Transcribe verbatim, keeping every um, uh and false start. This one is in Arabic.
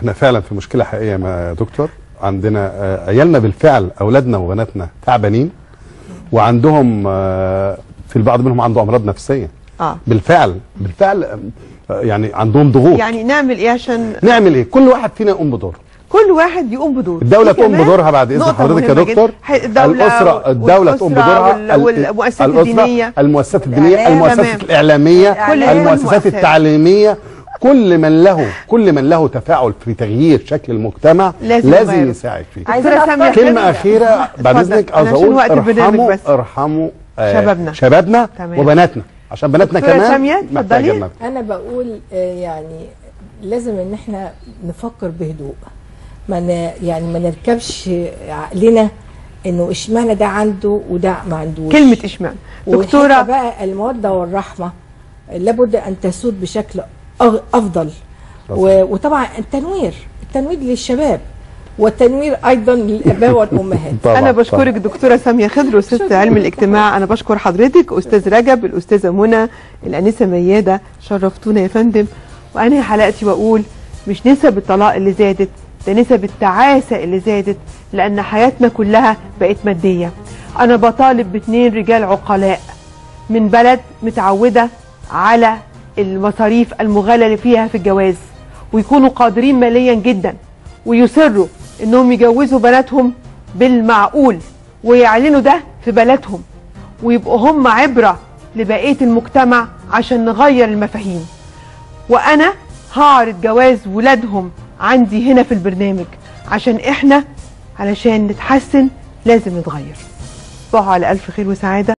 احنا فعلا في مشكله حقيقيه يا دكتور. عندنا عيالنا بالفعل، اولادنا وبناتنا تعبانين، وعندهم في البعض منهم عنده امراض نفسيه آه. بالفعل بالفعل يعني عندهم ضغوط. يعني نعمل ايه عشان نعمل ايه؟ كل واحد فينا يقوم بدوره، كل واحد يقوم بدوره، الدوله تقوم بدورها بعد اذن حضرتك يا دكتور. الدوله الاسره الدوله تقوم بدورها، والمؤسسات الدينيه، المؤسسات الدينيه، المؤسسات الاعلاميه، المؤسسات التعليميه، كل من له كل من له تفاعل في تغيير شكل المجتمع لازم, لازم يساعد فيه. كلمة أخيرة بعد إذنك، عايز أقول ارحموا ارحموا شبابنا شبابنا وبناتنا، عشان بناتنا كمان محتاجين. أنا بقول يعني لازم إن إحنا نفكر بهدوء، ما يعني ما نركبش عقلنا إنه إشمعنى ده عنده وده ما عندوش. كلمة إشمعنى دكتورة بقى، المودة والرحمة لابد أن تسود بشكل افضل، وطبعا التنوير التنوير للشباب، والتنوير ايضا للاباء والامهات. انا بشكرك دكتوره ساميه خضر، استاذه علم الاجتماع. انا بشكر حضرتك استاذ رجب، الاستاذه منى، الانسه مياده، شرفتونا يا فندم. وانا حلقتي بقول مش نسب الطلاق اللي زادت، ده نسب التعاسه اللي زادت، لان حياتنا كلها بقت ماديه. انا بطالب باتنين رجال عقلاء من بلد متعوده على المصاريف المغالى اللي فيها في الجواز، ويكونوا قادرين ماليا جدا، ويصروا انهم يجوزوا بناتهم بالمعقول، ويعلنوا ده في بلدهم، ويبقوا هم عبرة لبقية المجتمع عشان نغير المفاهيم. وانا هعرض جواز ولادهم عندي هنا في البرنامج، عشان احنا علشان نتحسن لازم نتغير. صباحو على الف خير وسعادة.